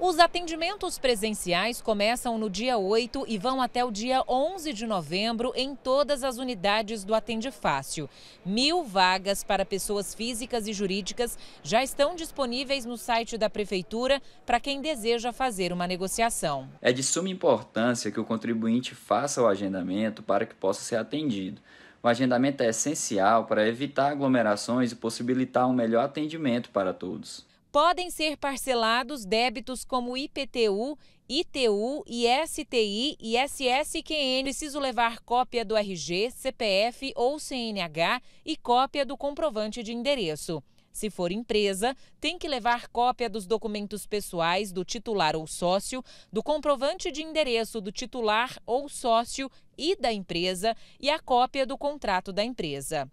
Os atendimentos presenciais começam no dia 8 e vão até o dia 11 de novembro em todas as unidades do Atende Fácil. 1.000 vagas para pessoas físicas e jurídicas já estão disponíveis no site da Prefeitura para quem deseja fazer uma negociação. É de suma importância que o contribuinte faça o agendamento para que possa ser atendido. O agendamento é essencial para evitar aglomerações e possibilitar um melhor atendimento para todos. Podem ser parcelados débitos como IPTU, ITU, ISTI e SSQN. Preciso levar cópia do RG, CPF ou CNH e cópia do comprovante de endereço. Se for empresa, tem que levar cópia dos documentos pessoais do titular ou sócio, do comprovante de endereço do titular ou sócio e da empresa e a cópia do contrato da empresa.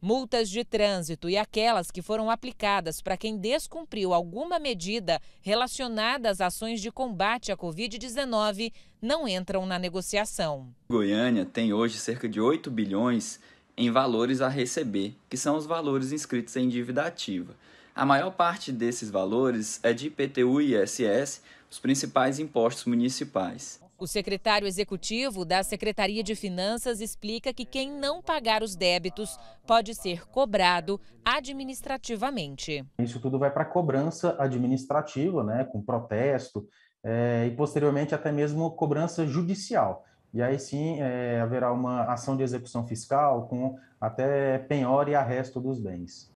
Multas de trânsito e aquelas que foram aplicadas para quem descumpriu alguma medida relacionada às ações de combate à Covid-19 não entram na negociação. Goiânia tem hoje cerca de 8 bilhões em valores a receber, que são os valores inscritos em dívida ativa. A maior parte desses valores é de IPTU e ISS, os principais impostos municipais. O secretário executivo da Secretaria de Finanças explica que quem não pagar os débitos pode ser cobrado administrativamente. Isso tudo vai para cobrança administrativa, né, com protesto e posteriormente até mesmo cobrança judicial. E aí sim haverá uma ação de execução fiscal com até penhora e arresto dos bens.